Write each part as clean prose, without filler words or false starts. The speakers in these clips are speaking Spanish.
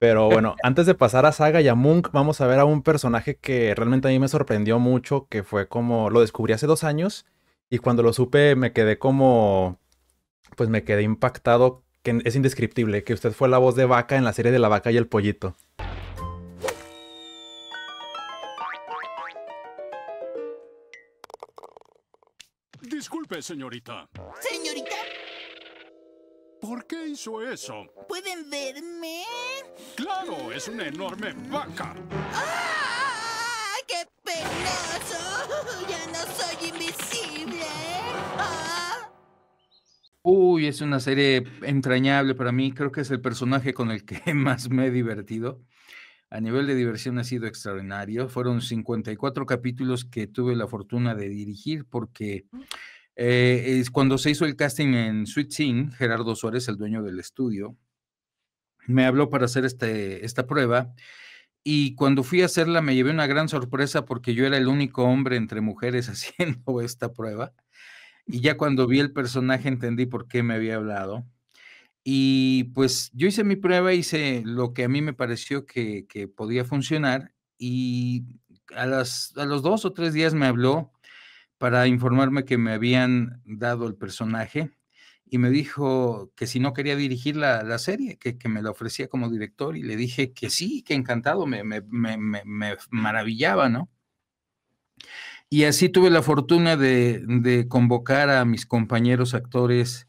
Pero bueno, antes de pasar a Saga y a Munk, vamos a ver a un personaje que realmente a mí me sorprendió mucho, que fue como, lo descubrí hace 2 años, y cuando lo supe me quedé como, pues me quedé impactado, que es indescriptible, que usted fue la voz de Vaca en la serie de La Vaca y el Pollito. Disculpe, señorita. ¿Señorita? ¿Por qué hizo eso? ¿Pueden verme? ¡Claro! ¡Es una enorme vaca! ¡Ah! ¡Qué penoso! ¡Ya no soy invisible! ¡Ah! Uy, es una serie entrañable para mí. Creo que es el personaje con el que más me he divertido. A nivel de diversión ha sido extraordinario. Fueron 54 capítulos que tuve la fortuna de dirigir porque... cuando se hizo el casting en Sweet Sing, Gerardo Suárez, el dueño del estudio, me habló para hacer esta prueba, y cuando fui a hacerla me llevé una gran sorpresa porque yo era el único hombre entre mujeres haciendo esta prueba, y ya cuando vi el personaje entendí por qué me había hablado, y pues yo hice mi prueba, hice lo que a mí me pareció que podía funcionar, y a los 2 o 3 días me habló para informarme que me habían dado el personaje, y me dijo que si no quería dirigir la serie, que me la ofrecía como director, y le dije que sí, que encantado, me maravillaba, ¿no? Y así tuve la fortuna de convocar a mis compañeros actores,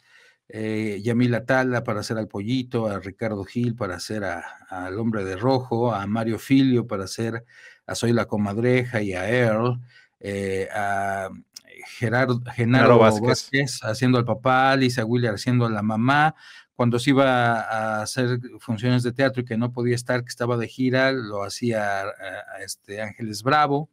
Yamil Atala para hacer al Pollito, a Ricardo Gil para hacer al Hombre de Rojo, a Mario Filio para hacer a Soy la Comadreja y a Earl, a Genaro Vázquez haciendo al papá, Lisa Williams haciendo a la mamá. Cuando se iba a hacer funciones de teatro y que no podía estar, que estaba de gira, lo hacía Ángeles Bravo,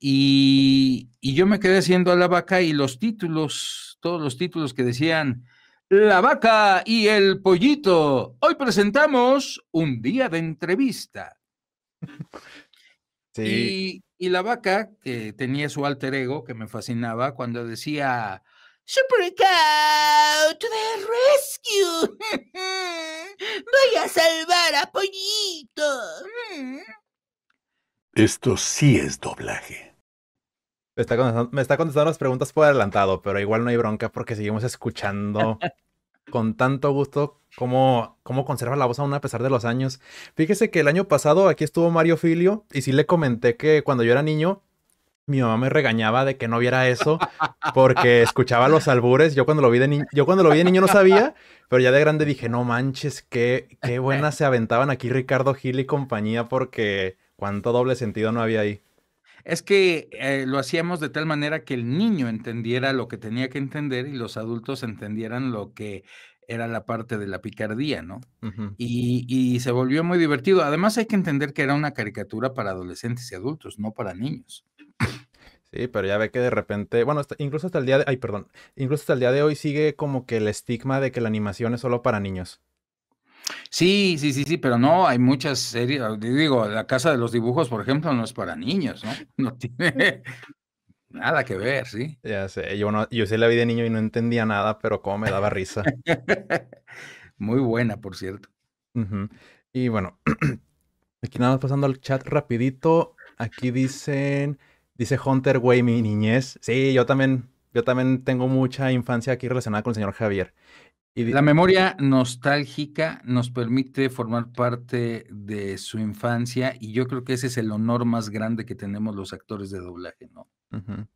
y yo me quedé haciendo a la vaca, y los títulos, todos los títulos que decían La Vaca y el Pollito, hoy presentamos un día de entrevista. Sí. Y la vaca, que tenía su alter ego, que me fascinaba, cuando decía Super Cow to the rescue, voy a salvar a Pollito. Esto sí es doblaje. Me está contestando las preguntas por adelantado, pero igual no hay bronca porque seguimos escuchando con tanto gusto cómo conserva la voz aún a pesar de los años. Fíjese que el año pasado aquí estuvo Mario Filio, y sí le comenté que cuando yo era niño, mi mamá me regañaba de que no viera eso porque escuchaba los albures. Yo cuando lo vi de niño no sabía, pero ya de grande dije, no manches, qué buenas se aventaban aquí Ricardo Gil y compañía, porque cuánto doble sentido no había ahí. Es que lo hacíamos de tal manera que el niño entendiera lo que tenía que entender y los adultos entendieran lo que era la parte de la picardía, ¿no? Uh-huh. Y se volvió muy divertido. Además hay que entender que era una caricatura para adolescentes y adultos, no para niños. Sí, pero ya ve que de repente, bueno, incluso hasta el día de hoy sigue como que el estigma de que la animación es solo para niños. Sí, pero no, hay muchas series, digo, La Casa de los Dibujos, por ejemplo, no es para niños, ¿no? No tiene nada que ver, ¿sí? Ya sé, yo sí la vi de niño y no entendía nada, pero cómo me daba risa. Muy buena, por cierto. Uh-huh. Y bueno, aquí nada más pasando al chat rapidito, aquí dice Hunter, güey, mi niñez. Sí, yo también tengo mucha infancia aquí relacionada con el señor Javier. La memoria nostálgica nos permite formar parte de su infancia, y yo creo que ese es el honor más grande que tenemos los actores de doblaje, ¿no? Uh-huh.